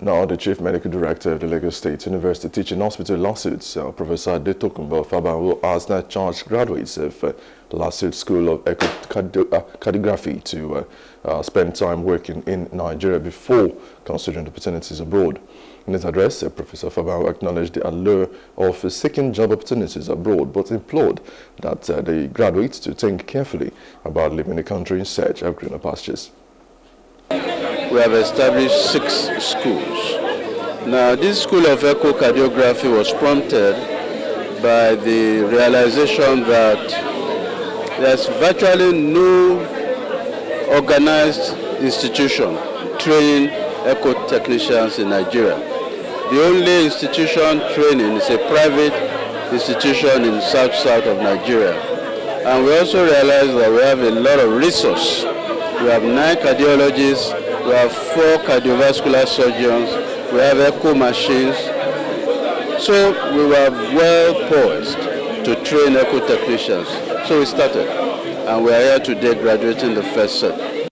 Now, the Chief Medical Director of the Lagos State University Teaching Hospital, LASUTH, Professor Adetokumbo Fabanwo, has now charged graduates of the LASUTH School of Echocardiography to spend time working in Nigeria before considering opportunities abroad. In his address, Professor Fabanwo acknowledged the allure of seeking job opportunities abroad, but implored that the graduates to think carefully about leaving the country in search of greener pastures. We have established 6 schools. Now, this School of Echocardiography was prompted by the realization that there's virtually no organized institution training echo technicians in Nigeria. The only institution training is a private institution in south-south of Nigeria. And we also realized that we have a lot of resource. We have 9 cardiologists, we have 4 cardiovascular surgeons, we have echo machines. So we were well poised to train echo technicians. So we started, and we are here today graduating the first set.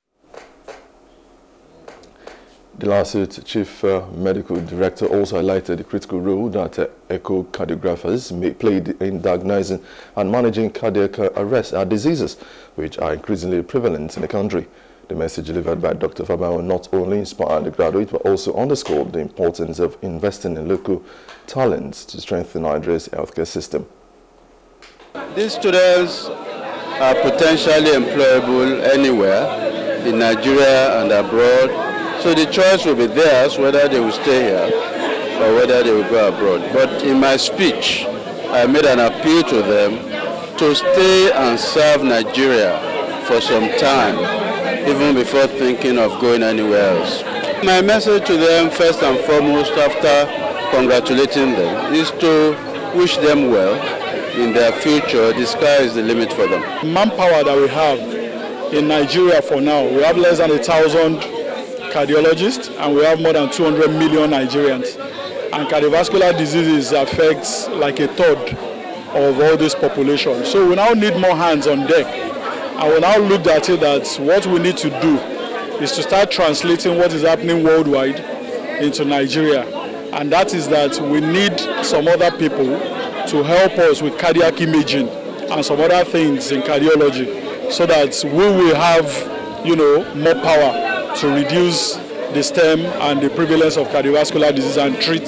The LASUTH Chief Medical Director also highlighted the critical role that echocardiographers may play in diagnosing and managing cardiac arrest diseases, which are increasingly prevalent in the country. The message delivered by Dr. Fabanwo not only inspired the graduates but also underscored the importance of investing in local talents to strengthen Nigeria's healthcare system. These students are potentially employable anywhere in Nigeria and abroad. So the choice will be theirs whether they will stay here or whether they will go abroad. But in my speech, I made an appeal to them to stay and serve Nigeria for some time, even before thinking of going anywhere else. My message to them, first and foremost, after congratulating them, is to wish them well in their future. The sky is the limit for them. Manpower that we have in Nigeria for now, we have less than 1,000 cardiologists, and we have more than 200 million Nigerians. And cardiovascular diseases affects like 1/3 of all this population. So we now need more hands on deck. And we now looked at it that what we need to do is to start translating what is happening worldwide into Nigeria. And that is that we need some other people to help us with cardiac imaging and some other things in cardiology so that we will have, you know, more power to reduce the stem and the prevalence of cardiovascular disease and treat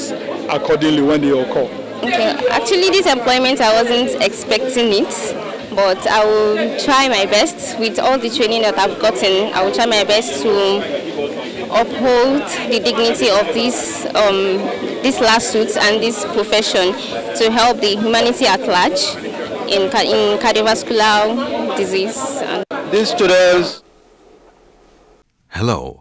accordingly when they occur. Okay. Actually, this employment, I wasn't expecting it, but I will try my best with all the training that I've gotten. I will try my best to uphold the dignity of this lawsuit and this profession to help the humanity at large in cardiovascular disease. These students. Hello,